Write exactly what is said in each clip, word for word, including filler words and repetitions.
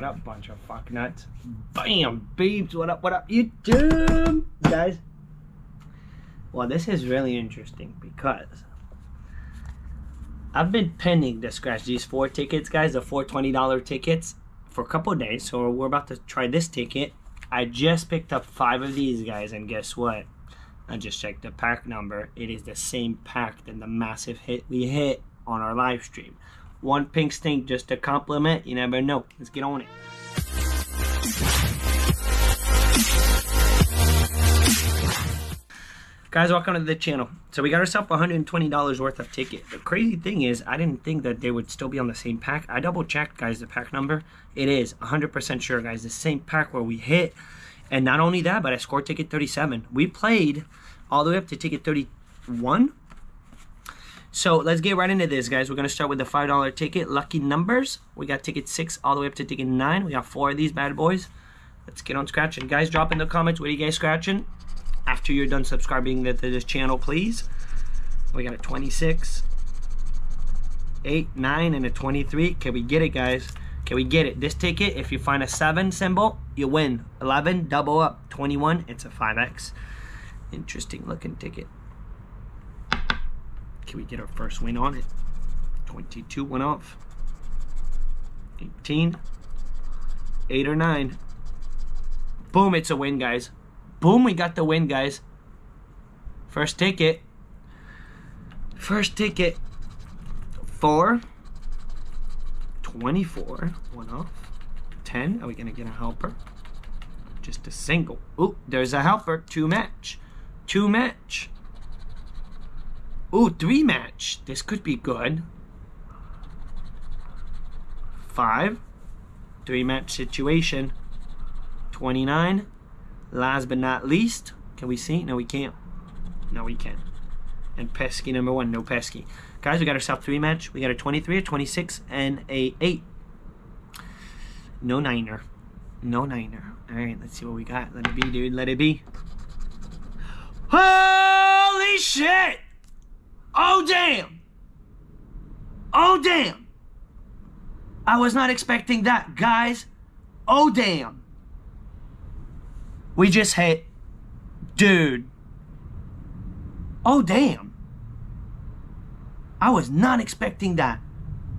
What up, bunch of fuck nuts? Bam, beebs. What up? What up, YouTube guys? Well, this is really interesting because I've been pending to scratch these four tickets, guys, the four twenty dollar tickets for a couple of days. So we're about to try this ticket. I just picked up five of these guys, and guess what? I just checked the pack number. It is the same pack than the massive hit we hit on our live stream. One pink stink just to compliment. You never know. Let's get on it. Guys, welcome to the channel. So we got ourselves one hundred twenty dollars worth of ticket. The crazy thing is, I didn't think that they would still be on the same pack. I double checked, guys, the pack number. It is one hundred percent sure, guys, the same pack where we hit. And not only that, but I scored ticket thirty-seven. We played all the way up to ticket thirty-one. So let's get right into this, guys. We're going to start with the five dollar ticket, lucky numbers. We got ticket six all the way up to ticket nine. We got four of these bad boys. Let's get on scratching. Guys, drop in the comments, what are you guys scratching? After you're done subscribing to this channel, please. We got a twenty-six, eight, nine, and a twenty-three. Can we get it, guys? Can we get it? This ticket, if you find a seven symbol, you win. eleven, double up. twenty-one, it's a five X. Interesting looking ticket. Can we get our first win on it? twenty-two went off. eighteen, eight or nine. Boom, it's a win, guys. Boom, we got the win, guys. First ticket. First ticket. Four. twenty-four. One off. ten. Are we going to get a helper? Just a single. Ooh, there's a helper. Two match. Two match. Ooh, three match. This could be good. five. Three match situation. twenty-nine. Last but not least, can we see? No, we can't. No, we can't. And pesky number one, no pesky. Guys, we got ourselves three match. We got a twenty-three, a twenty-six, and a eight. No niner. No niner. All right, let's see what we got. Let it be, dude. Let it be. Holy shit! Oh, damn. Oh, damn. I was not expecting that, guys. Oh, damn. We just hit, dude. Oh, damn. I was not expecting that.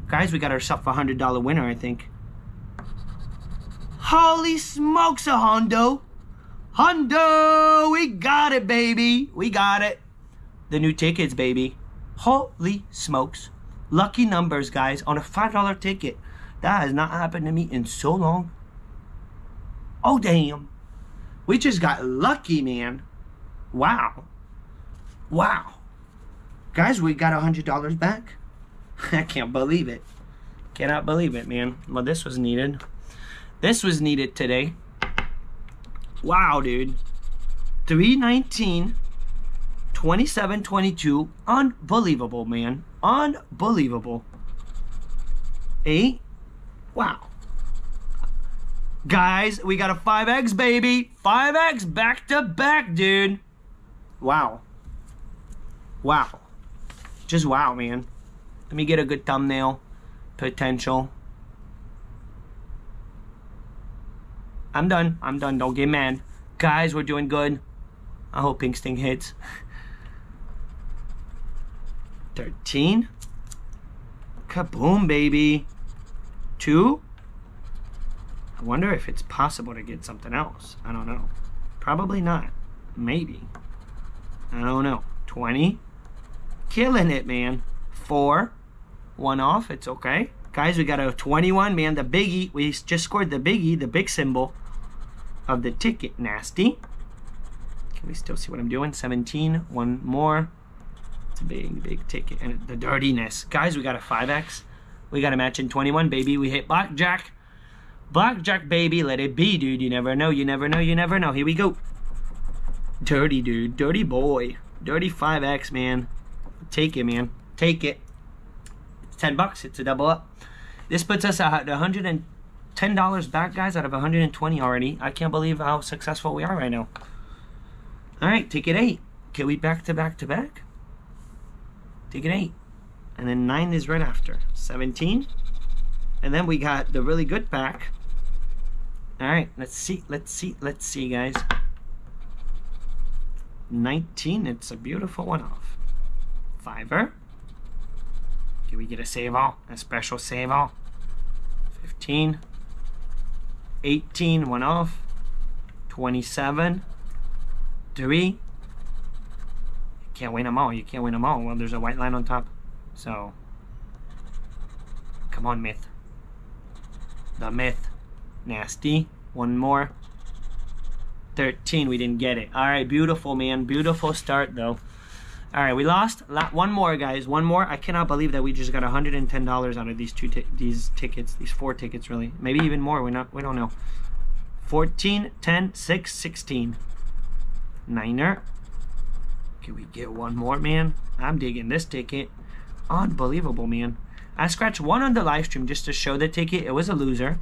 Guys, we got ourselves a one hundred dollar winner, I think. Holy smokes, a hondo. Hondo, we got it, baby. We got it. The new tickets, baby. Holy smokes. Lucky numbers, guys, on a five dollar ticket. That has not happened to me in so long. Oh, damn. We just got lucky, man. Wow. Wow. Guys, we got one hundred dollars back. I can't believe it. Cannot believe it, man. Well, this was needed. This was needed today. Wow, dude. three nineteen, twenty-seven twenty-two. Unbelievable, man. Unbelievable. eight. Wow. Guys, we got a five X, baby. five X back to back, dude. Wow. Wow. Just wow, man. Let me get a good thumbnail. Potential. I'm done. I'm done. Don't get mad. Guys, we're doing good. I hope Pink Sting hits. thirteen. Kaboom, baby. two. I wonder if it's possible to get something else. I don't know. Probably not. Maybe. I don't know. twenty. Killing it, man. four. One off. It's okay. Guys, we got a twenty-one, man. The biggie. We just scored the biggie, the big symbol of the ticket. Nasty. Can we still see what I'm doing? seventeen. One more. It's a big, big ticket. And the dirtiness. Guys, we got a five X. We got a match in twenty-one, baby. We hit blackjack. Blackjack, baby, let it be, dude. You never know, you never know, you never know. Here we go. Dirty, dude. Dirty boy. Dirty five X, man. Take it, man. Take it. It's ten bucks. It's a double up. This puts us at one hundred ten dollars back, guys, out of one hundred twenty already. I can't believe how successful we are right now. All right, ticket eight. Can we back to back to back? Ticket eight. And then nine is right after. seventeen. And then we got the really good pack. All right, let's see, let's see, let's see, guys. nineteen, it's a beautiful one off. Fiver. Can we get a save all? A special save all? fifteen. eighteen, one off. twenty-seven. three. You can't win them all. You can't win them all. Well, there's a white line on top. So, come on, myth. The myth. Nasty. One more. thirteen. We didn't get it. All right. Beautiful, man. Beautiful start, though. All right. We lost. One more, guys. One more. I cannot believe that we just got one hundred ten dollars out of these two t these tickets. These four tickets, really. Maybe even more. We're not, we don't know. fourteen, ten, six, sixteen. Niner. Can we get one more, man? I'm digging this ticket. Unbelievable, man. I scratched one on the live stream just to show the ticket. It was a loser.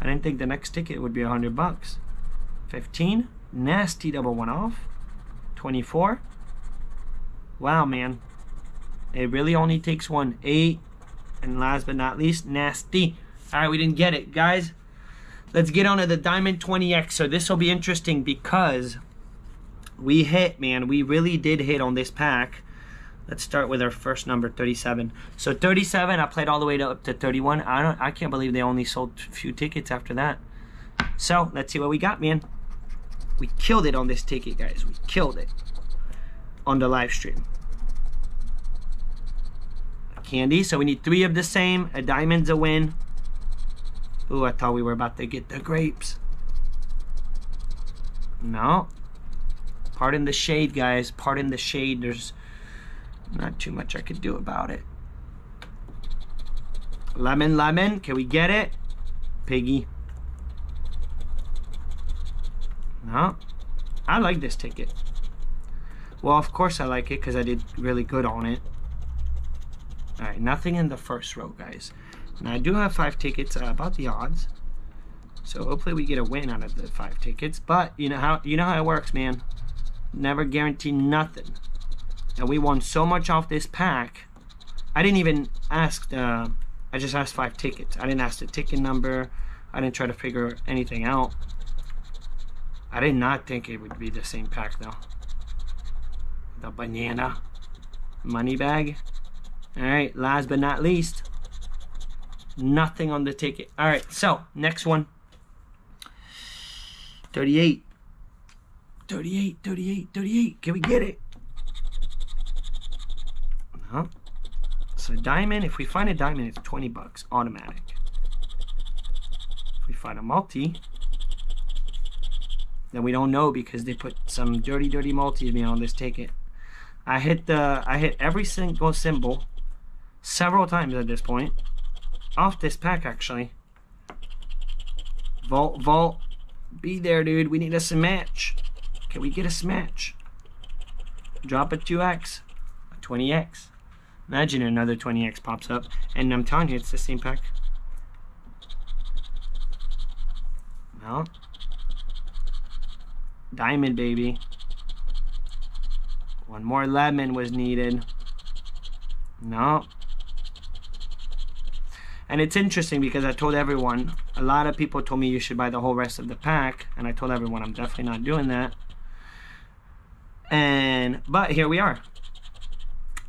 I didn't think the next ticket would be a hundred bucks. fifteen, nasty double one off. twenty-four. Wow, man. It really only takes one. Eight. And last but not least, nasty. All right, we didn't get it, guys. Let's get on to the Diamond twenty X. So this will be interesting because we hit, man. We really did hit on this pack. Let's start with our first number, thirty-seven. So thirty-seven, I played all the way to, up to thirty-one. I don't, I can't believe they only sold a few tickets after that. So let's see what we got, man. We killed it on this ticket, guys. We killed it on the live stream. Candy, so we need three of the same. A diamond's a win. Ooh, I thought we were about to get the grapes. No. Pardon the shade, guys. Pardon the shade. There's not too much I could do about it. Lemon, lemon. Can we get it? Piggy. No. I like this ticket. Well, of course I like it because I did really good on it. All right, nothing in the first row, guys. Now, I do have five tickets, uh, about the odds. So hopefully we get a win out of the five tickets. But you know how, you know how it works, man. Never guarantee nothing. And we won so much off this pack. I didn't even ask the, I just asked five tickets. I didn't ask the ticket number. I didn't try to figure anything out. I did not think it would be the same pack though. The banana money bag. All right, last but not least, nothing on the ticket. All right, so next one. thirty-eight, thirty-eight, thirty-eight, thirty-eight. Can we get it? Huh? So diamond, if we find a diamond, it's twenty bucks, automatic. If we find a multi, then we don't know because they put some dirty, dirty multis me on this ticket. I hit the, I hit every single symbol several times at this point. Off this pack, actually. Vault, vault, be there, dude. We need a smash. Can we get a smash? Drop a two X, a twenty X. Imagine another twenty X pops up, and I'm telling you, it's the same pack. No. Diamond, baby. One more lemon was needed. No. And it's interesting because I told everyone, a lot of people told me you should buy the whole rest of the pack, and I told everyone I'm definitely not doing that. And, but here we are.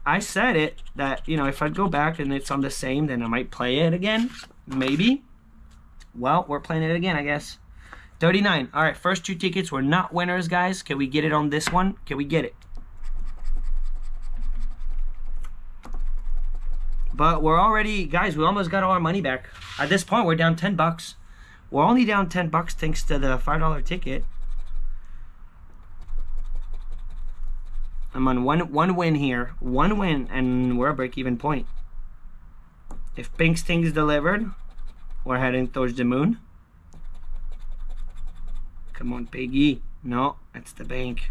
I said it that, you know, if I go back and it's on the same, then I might play it again, maybe. Well, we're playing it again, I guess. thirty-nine. All right, first two tickets were not winners, guys. Can we get it on this one? Can we get it? But we're already, guys, we almost got all our money back. At this point, we're down ten bucks. We're only down ten bucks thanks to the five dollar ticket. I'm on one one win here. One win, and we're a break-even point. If Pink's thing's delivered, we're heading towards the moon. Come on, Piggy. No, that's the bank.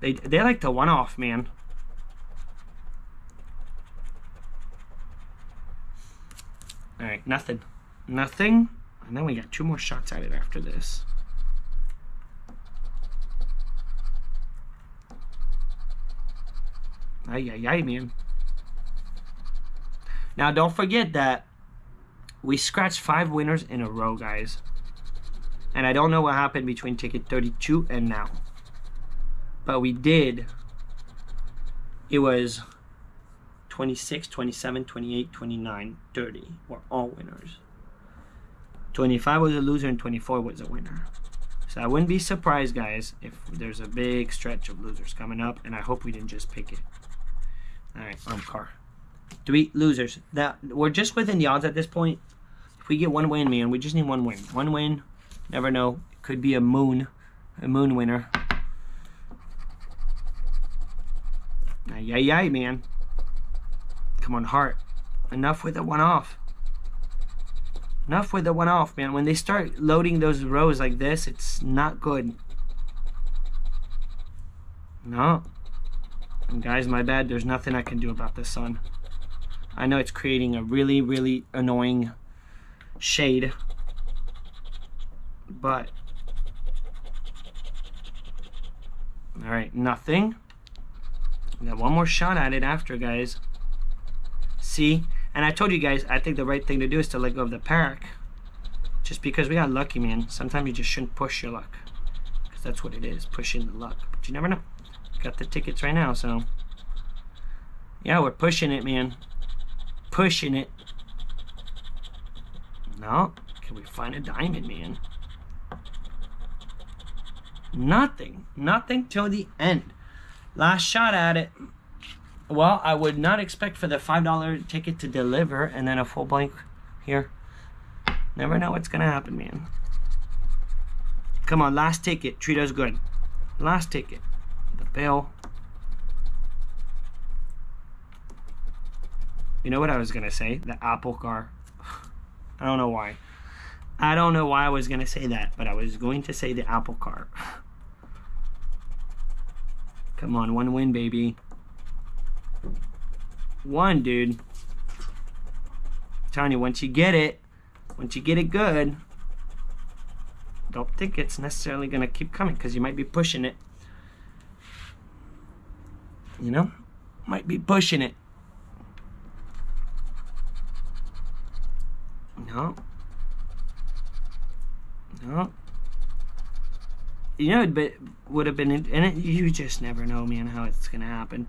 They, they like to one-off, man. All right, nothing. Nothing. And then we got two more shots at it after this. Ay, ay, ay, man. Now, don't forget that We scratched five winners in a row, guys. And I don't know what happened between ticket thirty-two and now. But we did. It was twenty-six, twenty-seven, twenty-eight, twenty-nine, thirty were all winners. twenty-five was a loser and twenty-four was a winner. So I wouldn't be surprised, guys, if there's a big stretch of losers coming up. And I hope we didn't just pick it. All right, on car. Three losers. That we're just within the odds at this point. If we get one win, man, we just need one win. One win. Never know. It could be a moon, a moon winner. Ay ay ay, man. Come on, heart. Enough with the one off. Enough with the one off, man. When they start loading those rows like this, it's not good. No. And guys, my bad. There's nothing I can do about this sun. I know it's creating a really, really annoying shade. But. Alright, nothing. We got one more shot at it after, guys. See? And I told you guys, I think the right thing to do is to let go of the pack. Just because we got lucky, man. Sometimes you just shouldn't push your luck. Because that's what it is, pushing the luck. But you never know. Got the tickets right now, so yeah, we're pushing it, man. Pushing it. No, can we find a diamond, man? Nothing, nothing till the end. Last shot at it. Well, I would not expect for the five dollar ticket to deliver and then a full blank here. Never know what's gonna happen, man. Come on, last ticket. Treat us good. Last ticket. The bill. You know what I was gonna say? The Apple car. I don't know why. I don't know why I was gonna say that, but I was going to say the Apple car. Come on, one win, baby. One, dude. I'm telling you, once you get it, once you get it good, don't think it's necessarily gonna keep coming because you might be pushing it. You know, might be pushing it. No. No. You know, it would have been, and you just never know, man, how it's going to happen.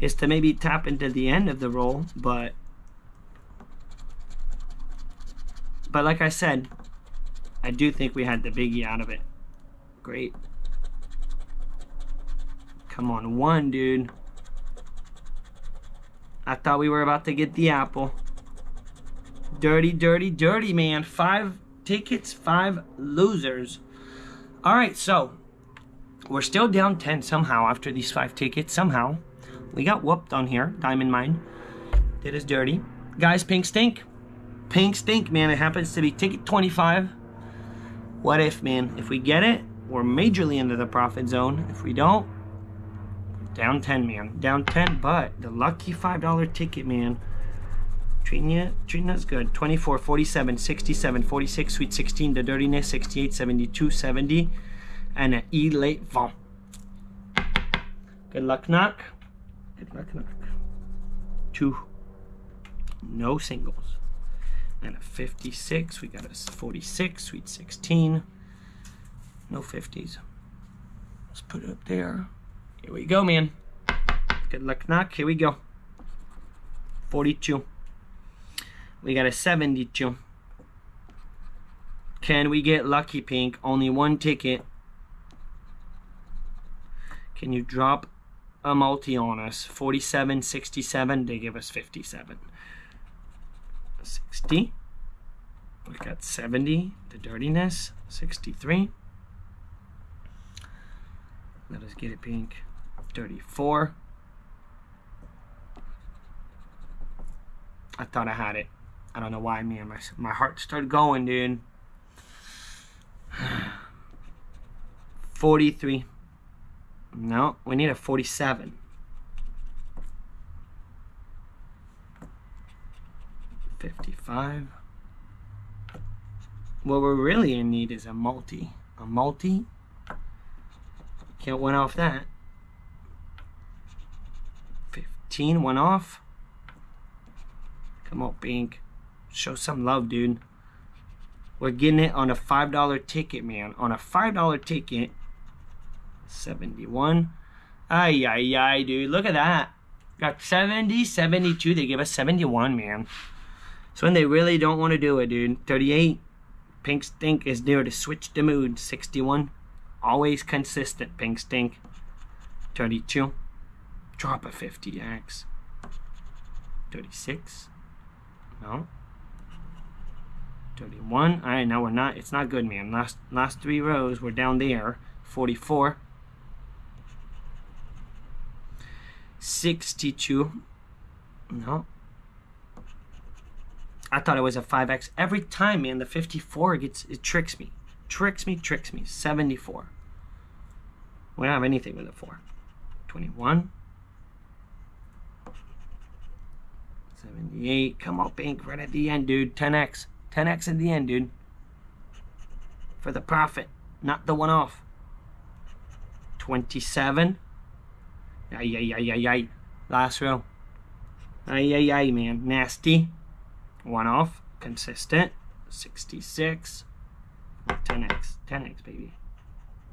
Is to maybe tap into the end of the roll, but. But like I said, I do think we had the biggie out of it. Great. Come on, one, dude. I thought we were about to get the apple. Dirty, dirty, dirty, man. Five tickets, five losers. All right, so we're still down ten somehow after these five tickets. Somehow. We got whooped on here. Diamond mine. Did us dirty. Guys, pink stink. Pink stink, man. It happens to be ticket twenty-five. What if, man? If we get it, we're majorly into the profit zone. If we don't, down ten, man. Down ten, but the lucky five dollar ticket, man. Treating you, treating us good. twenty-four, forty-seven, sixty-seven, forty-six, sweet sixteen, the dirtiness, sixty-eight, seventy-two, seventy, and an E late vent. Good luck, knock. Good luck, knock. Two. No singles. And a fifty-six. We got a forty-six, sweet sixteen. No fifties. Let's put it up there. Here we go, man. Good luck, knock. Here we go. forty-two. We got a seventy-two. Can we get lucky, pink? Only one ticket. Can you drop a multi on us? forty-seven, sixty-seven. They give us fifty-seven. sixty. We got seventy. The dirtiness. sixty-three. Let us get it, pink. thirty-four. I thought I had it. I don't know why, man. My, my heart started going, dude. forty-three. No, we need a forty-seven. fifty-five. What we're really in need is a multi. A multi. Can't one off that. fifteen, one off. Come on, pink. Show some love, dude. We're getting it on a five dollar ticket, man. On a five dollar ticket. seventy-one. Ay, ay, ay, dude. Look at that. Got seventy, seventy-two. They give us seventy-one, man. So when they really don't want to do it, dude. thirty-eight. Pink Stink is there to switch the mood. sixty-one. Always consistent, Pink Stink. thirty-two. Drop a fifty X. thirty-six. No. thirty-one. All right, now we're not. It's not good, man. Last last three rows, we're down there. forty-four. sixty-two. No. I thought it was a five X. Every time, man, the fifty-four gets, it tricks me. Tricks me, tricks me. seventy-four. We don't have anything with a four. twenty-one. seventy-eight. Come on, Pink, right at the end, dude. ten X. ten X at the end, dude. For the profit, not the one off. twenty-seven. Ay, ay, ay, ay, ay. Last row. Ay, ay, ay, man. Nasty. One off. Consistent. sixty-six. ten X. ten X, baby.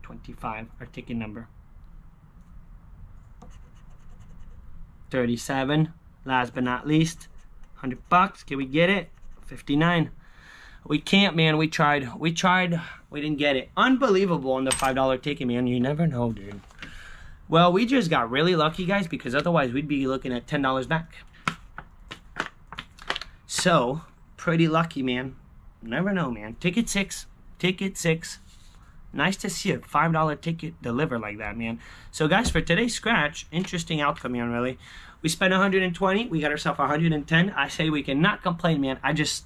twenty-five. Our ticket number. thirty-seven. Last but not least. one hundred bucks. Can we get it? fifty-nine. We can't, man. We tried. We tried. We didn't get it. Unbelievable on the five dollar ticket, man. You never know, dude. Well, we just got really lucky, guys, because otherwise we'd be looking at ten dollars back. So, pretty lucky, man. Never know, man. Ticket six. Ticket six. Nice to see a five dollar ticket deliver like that, man. So, guys, for today's scratch, interesting outcome, man, really. We spent one hundred twenty. We got ourselves one hundred ten. I say we cannot complain, man. I just...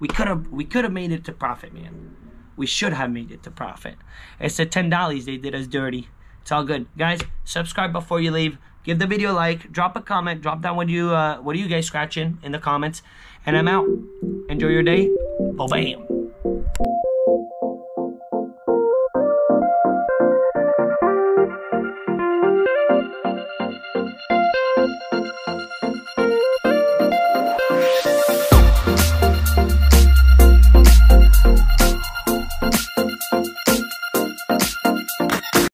We could have we could have made it to profit, man. We should have made it to profit. It's the ten dollars they did us dirty. It's all good. Guys, subscribe before you leave. Give the video a like. Drop a comment. Drop down what you, uh, what are you guys scratching in the comments. And I'm out. Enjoy your day. Ba-bam.